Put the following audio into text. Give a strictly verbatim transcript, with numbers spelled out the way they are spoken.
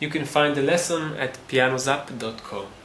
You can find the lesson at piano zap dot com.